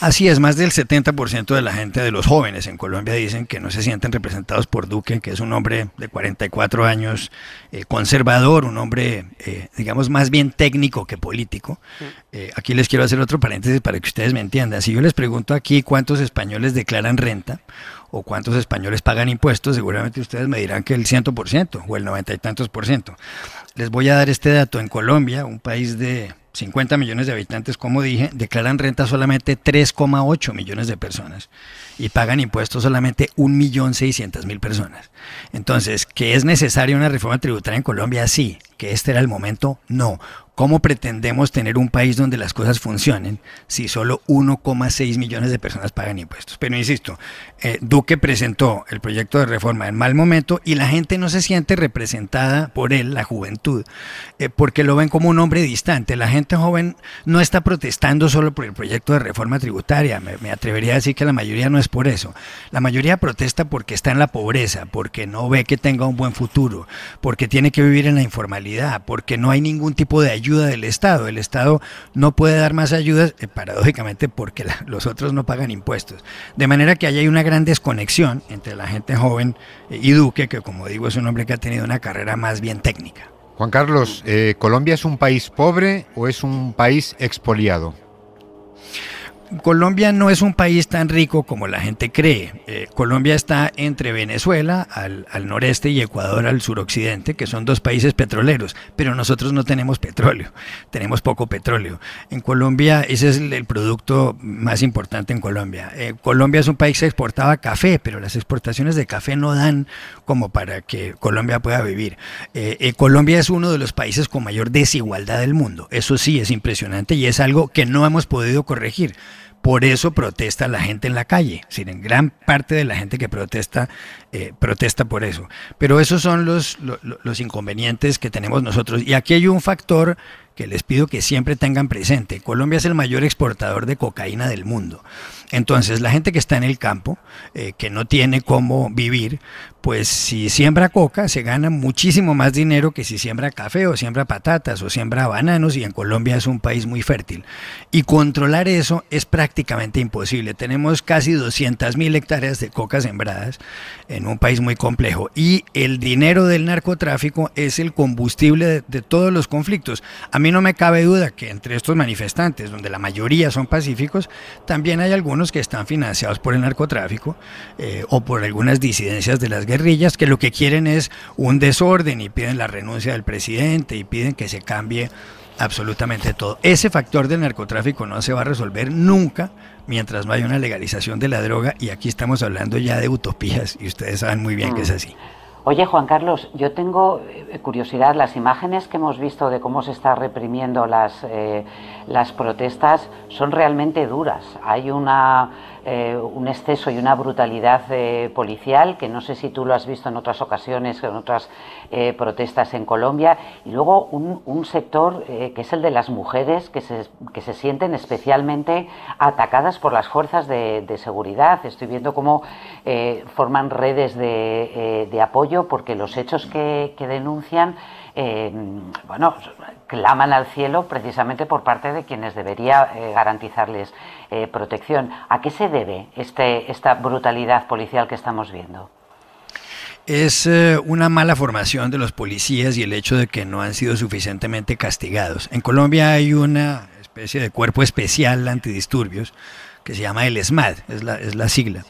Así es, más del setenta por ciento de la gente, de los jóvenes en Colombia, dicen que no se sienten representados por Duque, que es un hombre de cuarenta y cuatro años, eh, conservador, un hombre, eh, digamos, más bien técnico que político. Eh, aquí les quiero hacer otro paréntesis para que ustedes me entiendan. Si yo les pregunto aquí cuántos españoles declaran renta o cuántos españoles pagan impuestos, seguramente ustedes me dirán que el cien por ciento o el noventa y tantos por ciento. Les voy a dar este dato. En Colombia, un país de cincuenta millones de habitantes, como dije, declaran renta solamente tres coma ocho millones de personas y pagan impuestos solamente un millón seiscientas mil personas. Entonces, ¿que es necesaria una reforma tributaria en Colombia? Sí. ¿Que este era el momento? No. ¿Cómo pretendemos tener un país donde las cosas funcionen si solo uno coma seis millones de personas pagan impuestos? Pero insisto, eh, Duque presentó el proyecto de reforma en mal momento y la gente no se siente representada por él, la juventud, eh, porque lo ven como un hombre distante. La gente joven no está protestando solo por el proyecto de reforma tributaria. Me, me atrevería a decir que la mayoría no es por eso. La mayoría protesta porque está en la pobreza, porque no ve que tenga un buen futuro, porque tiene que vivir en la informalidad, porque no hay ningún tipo de ayuda. ayuda del Estado. El Estado no puede dar más ayudas, eh, paradójicamente, porque la, los otros no pagan impuestos. De manera que ahí hay una gran desconexión entre la gente joven eh, y Duque, que, como digo, es un hombre que ha tenido una carrera más bien técnica. Juan Carlos, eh, ¿Colombia es un país pobre o es un país expoliado? Colombia no es un país tan rico como la gente cree. Eh, Colombia está entre Venezuela al, al noreste y Ecuador al suroccidente, que son dos países petroleros, pero nosotros no tenemos petróleo, tenemos poco petróleo. En Colombia, ese es el, el producto más importante en Colombia. Eh, Colombia es un país que exportaba café, pero las exportaciones de café no dan como para que Colombia pueda vivir. Eh, eh, Colombia es uno de los países con mayor desigualdad del mundo. Eso sí es impresionante y es algo que no hemos podido corregir. Por eso protesta la gente en la calle. Es decir, en gran parte de la gente que protesta, eh, protesta por eso. Pero esos son los, los, los inconvenientes que tenemos nosotros. Y aquí hay un factor que les pido que siempre tengan presente. Colombia es el mayor exportador de cocaína del mundo. Entonces, la gente que está en el campo, eh, que no tiene cómo vivir, pues si siembra coca, se gana muchísimo más dinero que si siembra café o siembra patatas o siembra bananos, y en Colombia es un país muy fértil. Y controlar eso es prácticamente imposible. Tenemos casi doscientas mil hectáreas de coca sembradas en un país muy complejo. Y el dinero del narcotráfico es el combustible de, de todos los conflictos. A mí no me cabe duda que entre estos manifestantes, donde la mayoría son pacíficos, también hay algunos que están financiados por el narcotráfico eh, o por algunas disidencias de las guerrillas, que lo que quieren es un desorden y piden la renuncia del presidente y piden que se cambie absolutamente todo. Ese factor del narcotráfico no se va a resolver nunca mientras no haya una legalización de la droga, y aquí estamos hablando ya de utopías y ustedes saben muy bien mm. que es así. Oye, Juan Carlos, yo tengo curiosidad, las imágenes que hemos visto de cómo se está reprimiendo las, eh, las protestas son realmente duras. Hay una, eh, un exceso y una brutalidad eh, policial que no sé si tú lo has visto en otras ocasiones, en otras eh, protestas en Colombia. Y luego un, un sector eh, que es el de las mujeres, que se, que se sienten especialmente atacadas por las fuerzas de, de seguridad. Estoy viendo cómo eh, forman redes de, eh, de apoyo, porque los hechos que, que denuncian eh, bueno, claman al cielo precisamente por parte de quienes debería eh, garantizarles eh, protección. ¿A qué se debe este, esta brutalidad policial que estamos viendo? Es eh, una mala formación de los policías y el hecho de que no han sido suficientemente castigados. En Colombia hay una especie de cuerpo especial antidisturbios que se llama el ESMAD, es la, es la sigla,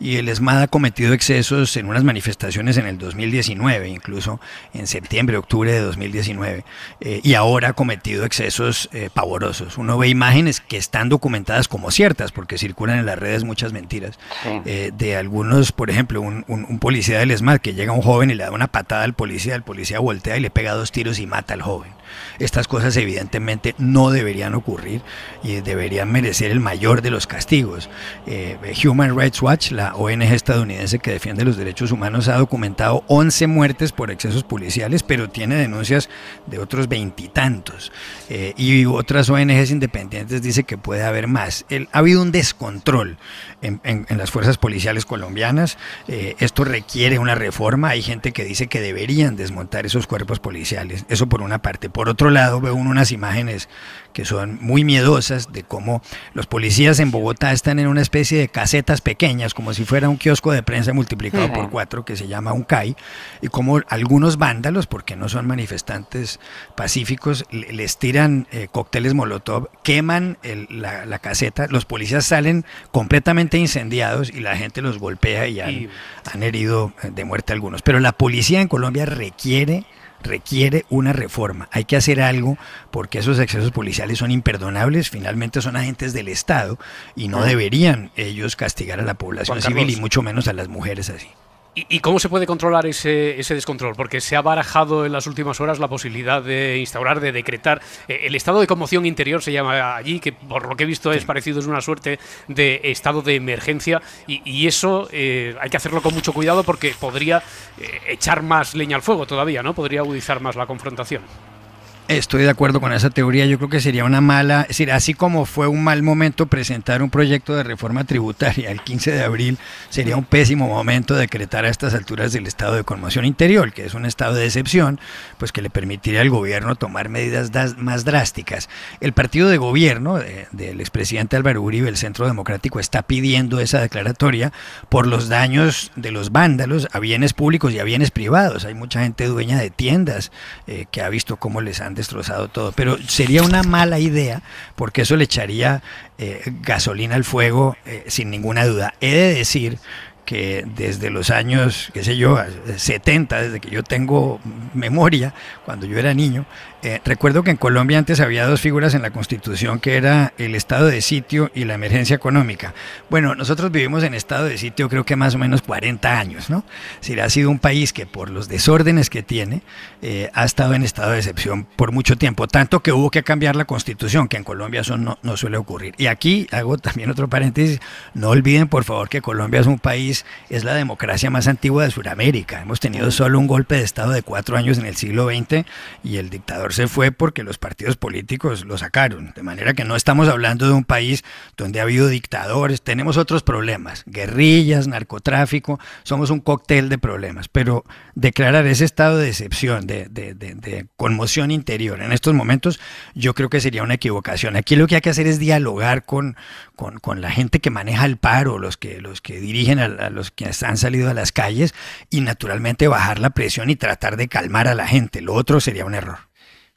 y el ESMAD ha cometido excesos en unas manifestaciones en el dos mil diecinueve, incluso en septiembre, octubre de dos mil diecinueve, eh, y ahora ha cometido excesos eh, pavorosos. Uno ve imágenes que están documentadas como ciertas, porque circulan en las redes muchas mentiras, sí. eh, de algunos, por ejemplo, un, un, un policía del ESMAD que llega a un joven y le da una patada al policía, el policía voltea y le pega dos tiros y mata al joven. Estas cosas evidentemente no deberían ocurrir y deberían merecer el mayor de los castigos. Eh, Human Rights Watch, la O N G estadounidense que defiende los derechos humanos, ha documentado once muertes por excesos policiales, pero tiene denuncias de otros veintitantos. Eh, y otras O N Ges independientes dicen que puede haber más. El, ha habido un descontrol en, en, en las fuerzas policiales colombianas. Eh, esto requiere una reforma. Hay gente que dice que deberían desmontar esos cuerpos policiales. Eso por una parte. Por otro lado, veo unas imágenes que son muy miedosas de cómo los policías en Bogotá están en una especie de casetas pequeñas, como si fuera un kiosco de prensa multiplicado por cuatro, que se llama un C A I, y cómo algunos vándalos, porque no son manifestantes pacíficos, les tiran eh, cócteles molotov, queman el, la, la caseta, los policías salen completamente incendiados y la gente los golpea y han, y... han herido de muerte a algunos. Pero la policía en Colombia requiere... requiere una reforma. Hay que hacer algo porque esos excesos policiales son imperdonables. Finalmente son agentes del Estado y no deberían ellos castigar a la población civil y mucho menos a las mujeres así. ¿Y cómo se puede controlar ese, ese descontrol? Porque se ha barajado en las últimas horas la posibilidad de instaurar, de decretar el estado de conmoción interior, se llama allí, que por lo que he visto es parecido, es una suerte de estado de emergencia, y, y eso eh, hay que hacerlo con mucho cuidado porque podría eh, echar más leña al fuego todavía, ¿no? Podría agudizar más la confrontación. Estoy de acuerdo con esa teoría. Yo creo que sería una mala, es decir, así como fue un mal momento presentar un proyecto de reforma tributaria el quince de abril, sería un pésimo momento decretar a estas alturas del estado de conmoción interior, que es un estado de excepción, pues que le permitiría al gobierno tomar medidas más drásticas. El partido de gobierno de, del expresidente Álvaro Uribe, el Centro Democrático, está pidiendo esa declaratoria por los daños de los vándalos a bienes públicos y a bienes privados. Hay mucha gente dueña de tiendas eh, que ha visto cómo les han destrozado todo, pero sería una mala idea porque eso le echaría eh, gasolina al fuego eh, sin ninguna duda. He de decir que desde los años, qué sé yo, setenta, desde que yo tengo memoria, cuando yo era niño, eh, recuerdo que en Colombia antes había dos figuras en la Constitución, que era el estado de sitio y la emergencia económica. Bueno, nosotros vivimos en estado de sitio creo que más o menos cuarenta años, ¿no? Si ha sido un país que por los desórdenes que tiene, eh, ha estado en estado de excepción por mucho tiempo, tanto que hubo que cambiar la Constitución, que en Colombia eso no, no suele ocurrir. Y aquí hago también otro paréntesis, no olviden por favor que Colombia es un país, es la democracia más antigua de Sudamérica. Hemos tenido solo un golpe de Estado de cuatro años en el siglo veinte y el dictador se fue porque los partidos políticos lo sacaron. De manera que no estamos hablando de un país donde ha habido dictadores. Tenemos otros problemas, guerrillas, narcotráfico, somos un cóctel de problemas. Pero declarar ese estado de excepción, de, de, de, de conmoción interior en estos momentos, yo creo que sería una equivocación. Aquí lo que hay que hacer es dialogar con, con, con la gente que maneja el paro, los que, los que dirigen al a los que han salido a las calles y naturalmente bajar la presión y tratar de calmar a la gente. Lo otro sería un error.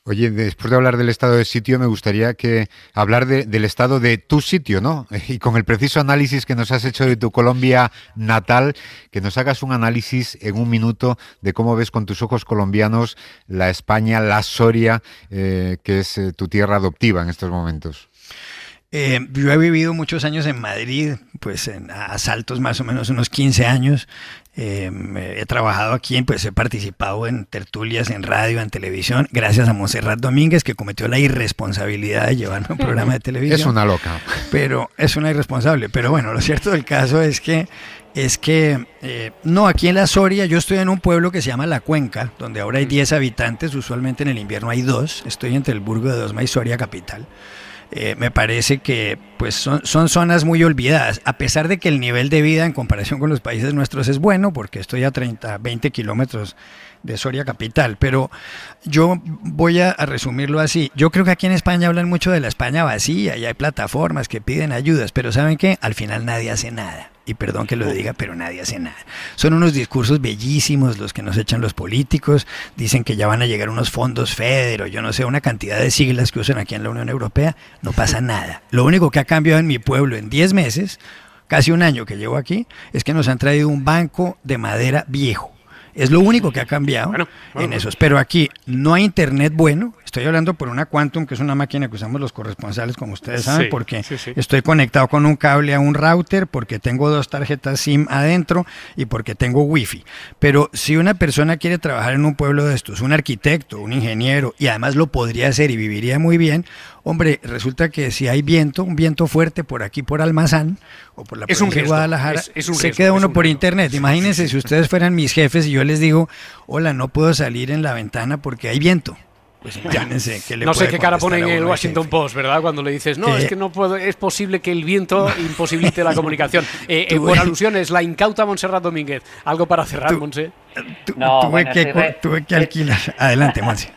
Oye, después de hablar del estado de sitio, me gustaría que hablar de, del estado de tu sitio, ¿no? Y con el preciso análisis que nos has hecho de tu Colombia natal, que nos hagas un análisis en un minuto de cómo ves con tus ojos colombianos la España, la Soria, eh, que es eh, tu tierra adoptiva en estos momentos. Eh, yo he vivido muchos años en Madrid, pues en, a saltos más o menos unos quince años. Eh, he trabajado aquí, pues he participado en tertulias, en radio, en televisión, gracias a Montserrat Domínguez, que cometió la irresponsabilidad de llevarme un programa de televisión. Es una loca. Pero es una irresponsable. Pero bueno, lo cierto del caso es que, es que eh, no, aquí en la Soria, yo estoy en un pueblo que se llama La Cuenca, donde ahora hay diez habitantes, usualmente en el invierno hay dos. Estoy entre el Burgo de Osma y Soria capital. Eh, me parece que pues son, son zonas muy olvidadas, a pesar de que el nivel de vida en comparación con los países nuestros es bueno, porque estoy a treinta, veinte kilómetros de Soria capital, pero yo voy a, a resumirlo así. Yo creo que aquí en España hablan mucho de la España vacía y hay plataformas que piden ayudas, pero ¿saben qué? Al final nadie hace nada. Y perdón que lo diga, pero nadie hace nada. Son unos discursos bellísimos los que nos echan los políticos, dicen que ya van a llegar unos fondos FEDER o yo no sé, una cantidad de siglas que usan aquí en la Unión Europea, no pasa nada. Lo único que ha cambiado en mi pueblo en diez meses, casi un año que llevo aquí, es que nos han traído un banco de madera viejo. Es lo único que ha cambiado bueno, bueno, en esos. Pero aquí no hay internet bueno. Estoy hablando por una Quantum, que es una máquina que usamos los corresponsales, como ustedes saben, sí, porque sí, sí. estoy conectado con un cable a un router, porque tengo dos tarjetas SIM adentro y porque tengo wifi. Pero si una persona quiere trabajar en un pueblo de estos, un arquitecto, un ingeniero, y además lo podría hacer y viviría muy bien, hombre, resulta que si hay viento, un viento fuerte por aquí, por Almazán, o por la provincia de Guadalajara, es, es un se riesgo, queda uno un por riesgo. Internet. Imagínense sí, sí, sí. si ustedes fueran mis jefes y yo les digo, hola, no puedo salir en la ventana porque hay viento. Pues imagínense que le no sé qué cara pone en el Washington Post, ¿verdad? Cuando le dices, no, ¿Qué? es que no puedo, es posible que el viento imposibilite la comunicación. Eh, eh, por alusiones, la incauta Montserrat Domínguez. ¿Algo para cerrar, Montse? No, tuve, bueno, que, tuve que alquilar. Adelante, Montse.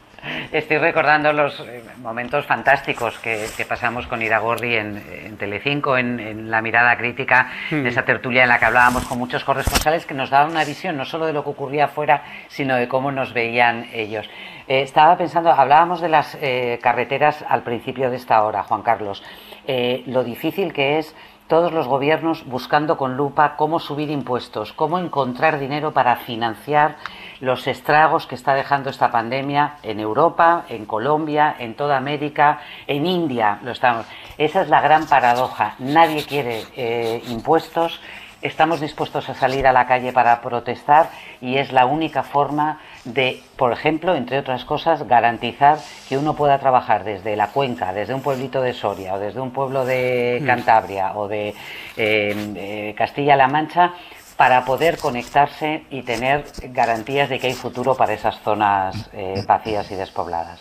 Estoy recordando los momentos fantásticos que, que pasamos con Iragorri en, en Telecinco, en, en La Mirada Crítica, en esa tertulia en la que hablábamos con muchos corresponsales que nos daban una visión no solo de lo que ocurría afuera, sino de cómo nos veían ellos. Eh, estaba pensando, hablábamos de las eh, carreteras al principio de esta hora, Juan Carlos, eh, lo difícil que es todos los gobiernos buscando con lupa cómo subir impuestos, cómo encontrar dinero para financiar los estragos que está dejando esta pandemia en Europa, en Colombia, en toda América, en India lo estamos. Esa es la gran paradoja. Nadie quiere eh, impuestos, estamos dispuestos a salir a la calle para protestar y es la única forma de, por ejemplo, entre otras cosas, garantizar que uno pueda trabajar desde la Cuenca, desde un pueblito de Soria o desde un pueblo de Cantabria o de eh, eh, Castilla-La Mancha, para poder conectarse y tener garantías de que hay futuro para esas zonas eh, vacías y despobladas.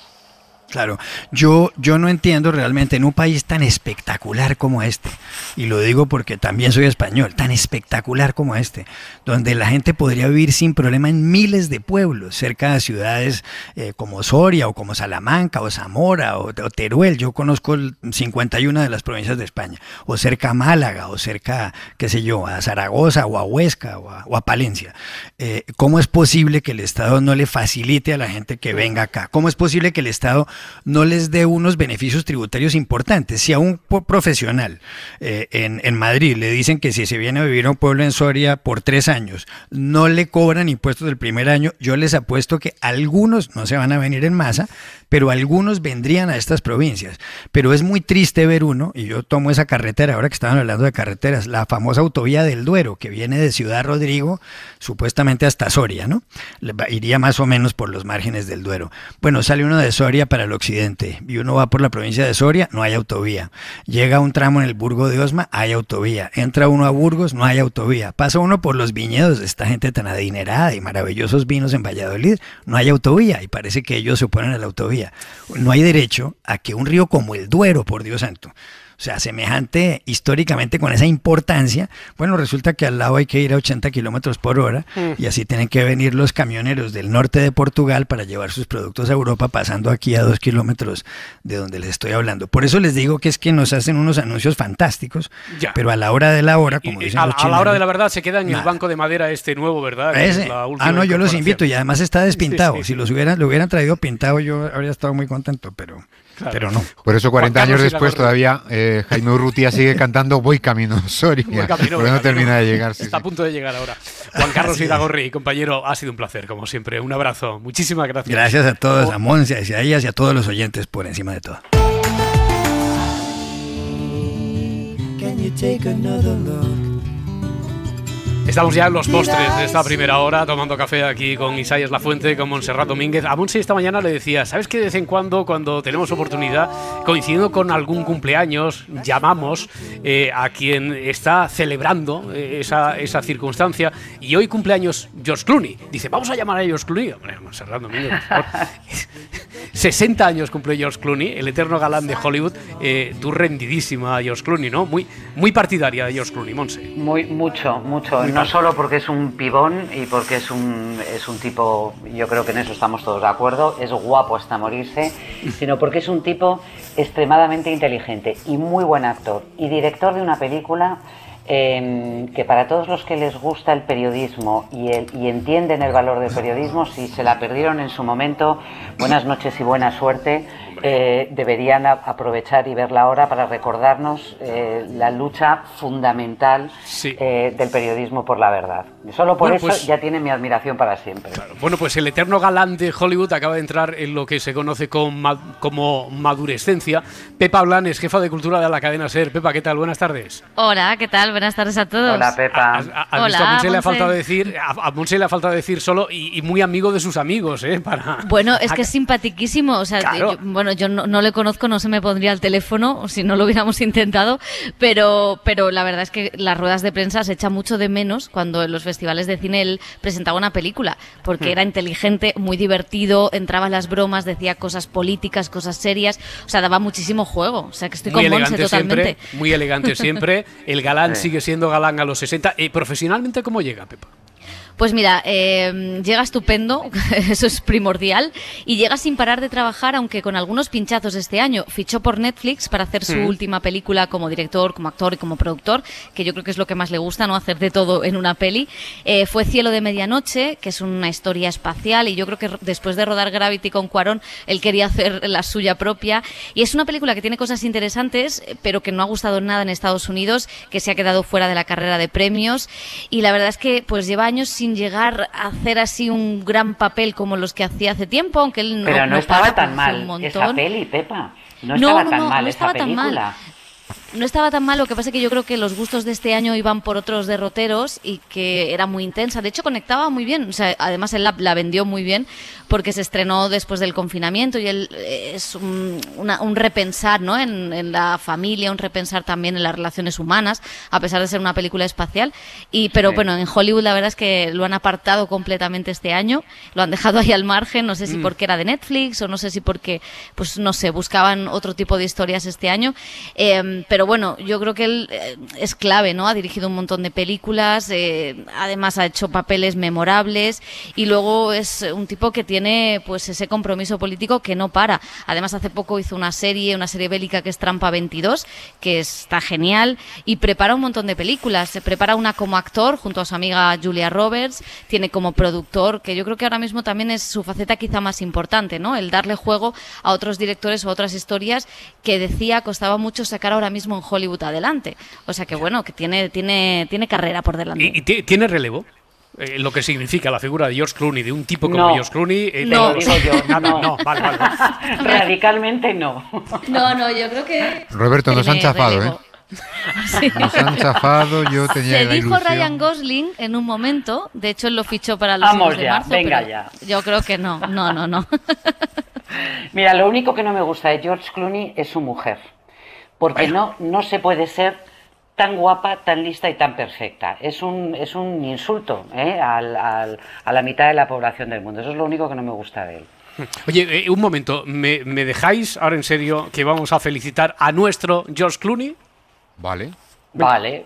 Claro, yo, yo no entiendo realmente en un país tan espectacular como este, y lo digo porque también soy español, tan espectacular como este, donde la gente podría vivir sin problema en miles de pueblos, cerca de ciudades eh, como Soria o como Salamanca o Zamora o, o Teruel, yo conozco cincuenta y una de las provincias de España, o cerca a Málaga o cerca, qué sé yo, a Zaragoza o a Huesca o a, o a Palencia. Eh, ¿Cómo es posible que el Estado no le facilite a la gente que venga acá? ¿Cómo es posible que el Estado no les dé unos beneficios tributarios importantes? Si a un profesional eh, en, en Madrid le dicen que si se viene a vivir a un pueblo en Soria por tres años, no le cobran impuestos del primer año, yo les apuesto que algunos no se van a venir en masa, pero algunos vendrían a estas provincias. Pero es muy triste ver uno, y yo tomo esa carretera, ahora que estaban hablando de carreteras, la famosa autovía del Duero, que viene de Ciudad Rodrigo, supuestamente hasta Soria, ¿no? Iría más o menos por los márgenes del Duero. Bueno, sale uno de Soria para al occidente y uno va por la provincia de Soria, no hay autovía. Llega a un tramo en el Burgo de Osma, hay autovía. Entra uno a Burgos, no hay autovía. Pasa uno por los viñedos de esta gente tan adinerada y maravillosos vinos en Valladolid, no hay autovía y parece que ellos se oponen a la autovía. No hay derecho a que un río como el Duero, por Dios santo, sea, semejante históricamente con esa importancia, bueno, resulta que al lado hay que ir a ochenta kilómetros por hora mm. y así tienen que venir los camioneros del norte de Portugal para llevar sus productos a Europa, pasando aquí a dos kilómetros de donde les estoy hablando. Por eso les digo que es que nos hacen unos anuncios fantásticos, ya. pero a la hora de la hora, como y, dicen a, los chinos, a la hora de la verdad se queda en nada. El banco de madera este nuevo, ¿verdad? Ese, la ah, no, yo los invito y además está despintado. Sí, sí, sí. Si los hubieran, lo hubieran traído pintado yo habría estado muy contento, pero... Claro. Pero no. Por eso cuarenta años después todavía eh, Jaime Urrutia sigue cantando Voy camino Soria, voy camino, porque no termina de llegar. Sí, está sí. a punto de llegar ahora. Juan Carlos Iragorri, compañero, ha sido un placer, como siempre. Un abrazo. Muchísimas gracias. Gracias a todos, a Monse, a Isaías y a todos los oyentes por encima de todo. Estamos ya en los postres de esta primera hora, tomando café aquí con Isaías Lafuente, con Montserrat Domínguez. A Monse esta mañana le decía, ¿sabes que de vez en cuando, cuando tenemos oportunidad, coincidiendo con algún cumpleaños, llamamos eh, a quien está celebrando eh, esa, esa circunstancia? Y hoy cumpleaños George Clooney. Dice, vamos a llamar a George Clooney. Bueno, Montserrat Domínguez, por favor. sesenta años cumple George Clooney, el eterno galán de Hollywood. Eh, tú rendidísima a George Clooney, ¿no? Muy, muy partidaria de George Clooney, Monse. Muy, mucho, mucho. Muy no solo porque es un pibón y porque es un, es un tipo, yo creo que en eso estamos todos de acuerdo, es guapo hasta morirse, sino porque es un tipo extremadamente inteligente y muy buen actor y director de una película eh, que para todos los que les gusta el periodismo y, el, y entienden el valor del periodismo, si se la perdieron en su momento, buenas noches y buena suerte. Eh, deberían aprovechar y verla ahora para recordarnos eh, la lucha fundamental sí. eh, del periodismo por la verdad. Y solo por bueno, eso pues, ya tiene mi admiración para siempre. Claro. Bueno, pues el eterno galán de Hollywood acaba de entrar en lo que se conoce con, como madurescencia. Pepa Blanes, jefa de cultura de la cadena SER. Pepa, ¿qué tal? Buenas tardes. Hola, ¿qué tal? Buenas tardes a todos. Hola, Pepa. A, a, a, Hola, a Monse le ha faltado decir, a, a Monse le ha faltado decir solo y, y muy amigo de sus amigos. ¿eh? Para, bueno, es que a, es simpatiquísimo. O sea, claro. yo, bueno, yo no, no le conozco, no se me pondría el teléfono si no lo hubiéramos intentado, pero, pero la verdad es que las ruedas de prensa se echa mucho de menos cuando en los festivales de cine él presentaba una película, porque mm. era inteligente, muy divertido, entraba en las bromas, decía cosas políticas, cosas serias, o sea, daba muchísimo juego, o sea, que estoy muy con Monse totalmente. Siempre, muy elegante siempre, el galán sí. sigue siendo galán a los sesenta. ¿Y profesionalmente cómo llega, Pepa? Pues mira, eh, llega estupendo, eso es primordial, y llega sin parar de trabajar, aunque con algunos pinchazos este año. Fichó por Netflix para hacer su mm. última película como director, como actor y como productor, que yo creo que es lo que más le gusta, ¿no? Hacer de todo en una peli. Eh, fue Cielo de medianoche, que es una historia espacial, y yo creo que después de rodar Gravity con Cuarón, él quería hacer la suya propia. Y es una película que tiene cosas interesantes, pero que no ha gustado nada en Estados Unidos, que se ha quedado fuera de la carrera de premios, y la verdad es que pues lleva años sin llegar a hacer así un gran papel como los que hacía hace tiempo, aunque él no, pero no, no estaba tan mal esa peli, Pepa. No estaba no, tan no, mal no estaba esa película. Tan mal. No estaba tan mal, lo que pasa es que yo creo que los gustos de este año iban por otros derroteros y que era muy intensa. De hecho, conectaba muy bien. O sea, además, él la, la vendió muy bien porque se estrenó después del confinamiento y él es un, una, un repensar, ¿no? En, en la familia, un repensar también en las relaciones humanas, a pesar de ser una película espacial. Y pero sí. bueno, en Hollywood la verdad es que lo han apartado completamente este año. Lo han dejado ahí al margen. No sé si mm. porque era de Netflix o no sé si porque, pues no sé, buscaban otro tipo de historias este año. Eh, pero Pero bueno, yo creo que él eh, es clave, ¿no? Ha dirigido un montón de películas, eh, además ha hecho papeles memorables y luego es un tipo que tiene pues ese compromiso político que no para. Además, hace poco hizo una serie, una serie bélica que es Trampa veintidós, que está genial y prepara un montón de películas. Se prepara una como actor junto a su amiga Julia Roberts, tiene como productor, que yo creo que ahora mismo también es su faceta quizá más importante, ¿no? El darle juego a otros directores o a otras historias que decía costaba mucho sacar ahora mismo en Hollywood adelante, o sea que bueno, que tiene tiene tiene carrera por delante. ¿Y, y tiene relevo? Eh, lo que significa la figura de George Clooney, de un tipo como no, George Clooney. Eh, no, digo yo, no, no, no, vale, vale. Radicalmente no. No, no, yo creo que... Roberto, nos han chafado, ¿eh? Sí. Nos han chafado, yo tenía Se la dijo ilusión. Ryan Gosling en un momento, de hecho él lo fichó para los Vamos ya, de marzo, venga ya. Yo creo que no, no, no, no. Mira, lo único que no me gusta de George Clooney es su mujer. Porque no, no se puede ser tan guapa, tan lista y tan perfecta. Es un, es un insulto, ¿eh? al, al, a la mitad de la población del mundo. Eso es lo único que no me gusta de él. Oye, eh, un momento, ¿me, me dejáis ahora en serio que vamos a felicitar a nuestro George Clooney? Vale. Vale.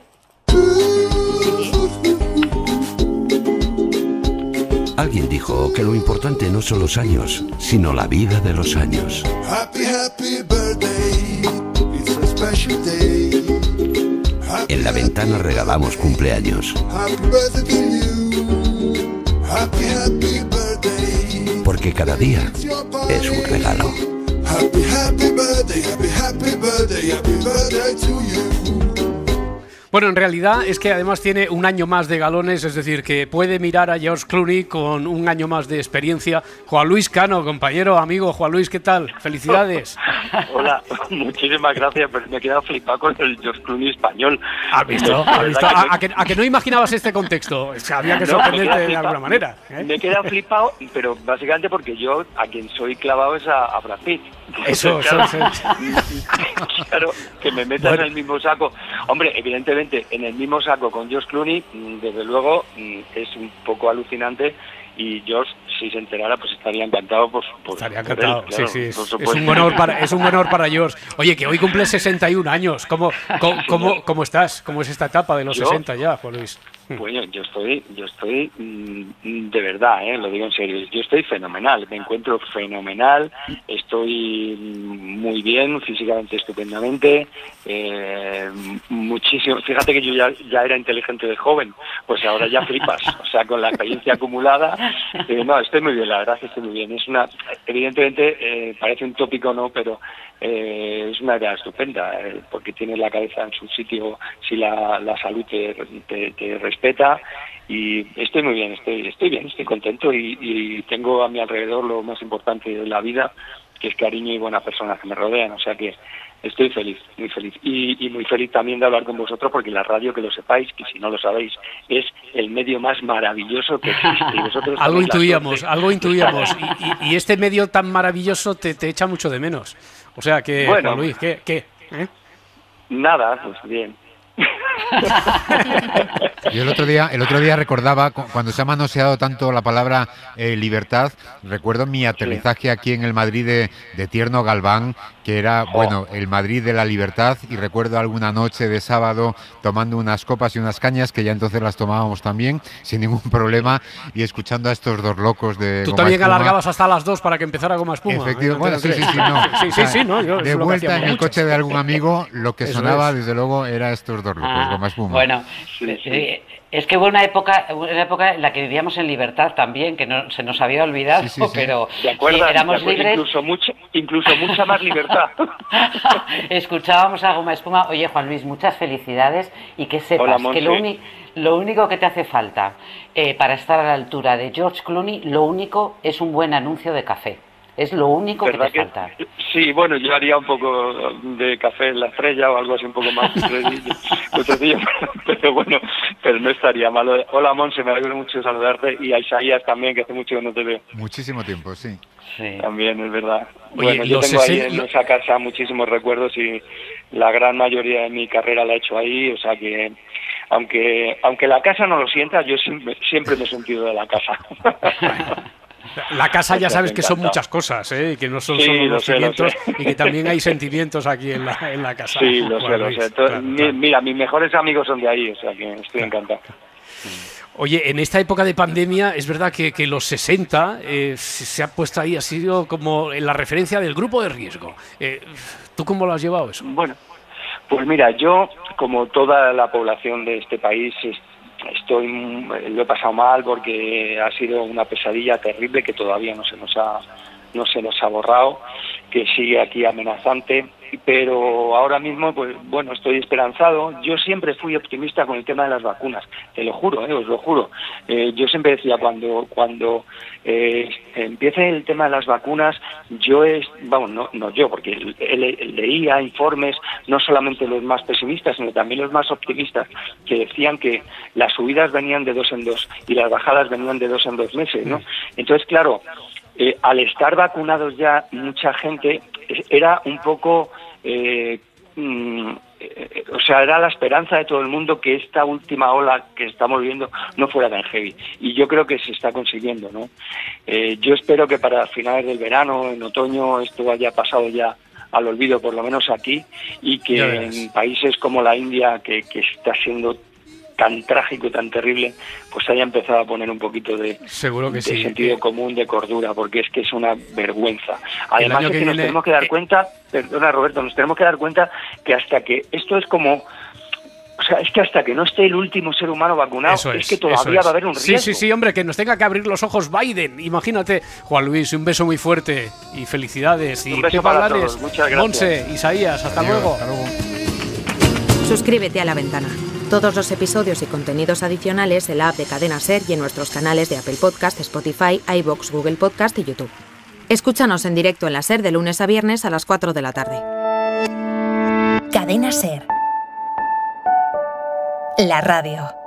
Alguien dijo que lo importante no son los años, sino la vida de los años. Happy, happy birthday. It's a special day. Happy, en La Ventana regalamos cumpleaños. Happy birthday to you. Happy, happy birthday. Porque cada día es un regalo. Happy, happy birthday, happy, happy birthday, happy birthday to you. Bueno, en realidad es que además tiene un año más de galones, es decir, que puede mirar a George Clooney con un año más de experiencia. Juan Luis Cano, compañero, amigo, Juan Luis, ¿qué tal? Felicidades. Hola, muchísimas gracias, pero me he quedado flipado con el George Clooney español. ¿Has visto? ¿Has visto? ¿A, a, que, ¿A que no imaginabas este contexto? O sea, había que sorprenderte no, de flipado, alguna manera, ¿eh? Me he quedado flipado, pero básicamente porque yo a quien soy clavado es a, a Brad Pitt. Eso, claro, eso, eso. Claro, que me metan bueno. en el mismo saco. Hombre, evidentemente, en el mismo saco con George Clooney, desde luego, es un poco alucinante. Y George, si se enterara, pues estaría encantado. Pues, por, estaría encantado, por él, claro, sí, sí. Por supuesto. Es un honor para, es un honor para George. Oye, que hoy cumple sesenta y un años. ¿Cómo, cómo, cómo, cómo estás? ¿Cómo es esta etapa de los ¿Yo? sesenta ya, Juan Luis? Bueno, yo estoy, yo estoy de verdad, ¿eh? Lo digo en serio, yo estoy fenomenal, me encuentro fenomenal, estoy muy bien, físicamente estupendamente, eh, muchísimo, fíjate que yo ya, ya era inteligente de joven, pues ahora ya flipas, o sea, con la experiencia acumulada, eh, no, estoy muy bien, la verdad es que estoy muy bien, es una, evidentemente, eh, parece un tópico, ¿no?, pero eh, es una idea estupenda, eh, porque tienes la cabeza en su sitio, si la, la salud te, te, te respeta, y estoy muy bien, estoy estoy bien, estoy contento y, y tengo a mi alrededor lo más importante de la vida, que es cariño y buenas personas que me rodean, o sea que estoy feliz, muy feliz, y, y muy feliz también de hablar con vosotros, porque la radio, que lo sepáis, que si no lo sabéis, es el medio más maravilloso que existe. Vosotros algo intuíamos, algo intuíamos, y, y, y este medio tan maravilloso te, te echa mucho de menos, o sea que, bueno, Juan Luis, ¿qué? qué ¿Eh? Nada, pues bien. Yo el otro día, el otro día recordaba cuando se ha manoseado tanto la palabra eh, libertad, recuerdo mi aterrizaje aquí en el Madrid de, de Tierno Galván, que era, bueno, el Madrid de la libertad, y recuerdo alguna noche de sábado tomando unas copas y unas cañas, que ya entonces las tomábamos también, sin ningún problema, y escuchando a estos dos locos de Gomaespuma. Tú también alargabas hasta las dos para que empezara Gomaespuma. Efectivamente, bueno, sí, sí, sí, no. sí, sí, sí, no, yo, de vuelta en el coche de algún amigo, lo que sonaba, desde luego, era estos dos locos, ah, Gomaespuma. Bueno, sí, sí. Es que hubo una época, una época en la que vivíamos en libertad también, que no, se nos había olvidado, sí, sí, sí. pero ¿Te acuerdas? éramos ¿Te libres. Incluso, mucho, incluso mucha más libertad. Escuchábamos a Gomaespuma. Oye, Juan Luis, muchas felicidades y que sepas Hola, que lo, lo único que te hace falta eh, para estar a la altura de George Clooney, lo único es un buen anuncio de café. Es lo único que te que, falta. Sí, bueno, yo haría un poco de café en la estrella o algo así un poco más sencillo, pero bueno, pero no estaría malo. Hola, Monse, me alegro mucho de saludarte, y a Isaías también, que hace mucho que no te veo. Muchísimo tiempo, sí. sí. También, es verdad. Oye, bueno, yo tengo ahí en esa casa muchísimos recuerdos y la gran mayoría de mi carrera la he hecho ahí, o sea que... Aunque, aunque la casa no lo sienta, yo siempre, siempre me he sentido de la casa. La casa ya sabes que son muchas cosas, ¿eh? Y que no son sí, solo los sentimientos, lo y que también hay sentimientos aquí en la, en la casa. Sí, lo bueno, sé, lo Luis, sé. Entonces, claro, claro. Mira, mis mejores amigos son de ahí, o sea que estoy encantado. Oye, en esta época de pandemia es verdad que, que los sesenta eh, se ha puesto ahí, ha sido como la referencia del grupo de riesgo. Eh, ¿Tú cómo lo has llevado eso? Bueno, pues mira, yo, como toda la población de este país, Estoy, lo he pasado mal porque ha sido una pesadilla terrible que todavía no se nos ha, no se nos ha borrado, que sigue aquí amenazante, pero ahora mismo, pues bueno, estoy esperanzado. Yo siempre fui optimista con el tema de las vacunas, te lo juro, eh, os lo juro. Eh, yo siempre decía, cuando cuando eh, empiece el tema de las vacunas, yo es, vamos, no, no yo, porque le, leía informes, no solamente los más pesimistas, sino también los más optimistas, que decían que las subidas venían de dos en dos y las bajadas venían de dos en dos meses, ¿no? Entonces, claro, eh, al estar vacunados ya mucha gente, era un poco eh, eh, o sea, era la esperanza de todo el mundo que esta última ola que estamos viviendo no fuera tan heavy. Y yo creo que se está consiguiendo, ¿no? Eh, yo espero que para finales del verano, en otoño, esto haya pasado ya al olvido, por lo menos aquí, y que en países como la India, que, que está siendo tan trágico, tan terrible, pues haya empezado a poner un poquito de, seguro que de sí. sentido común, de cordura, porque es que es una vergüenza. Además es que, que nos viene... tenemos que dar cuenta, perdona Roberto, nos tenemos que dar cuenta que hasta que esto es como... O sea, es que hasta que no esté el último ser humano vacunado, es, es que todavía es. va a haber un riesgo. Sí, sí, sí, hombre, que nos tenga que abrir los ojos Biden. Imagínate, Juan Luis, un beso muy fuerte y felicidades. Y un beso para todos, muchas gracias. Montse, Isaías, hasta Adiós. luego. Hasta luego. Suscríbete a La Ventana. Todos los episodios y contenidos adicionales en la app de Cadena SER y en nuestros canales de Apple Podcast, Spotify, iVoox, Google Podcast y YouTube. Escúchanos en directo en la SER de lunes a viernes a las cuatro de la tarde. Cadena SER. La radio.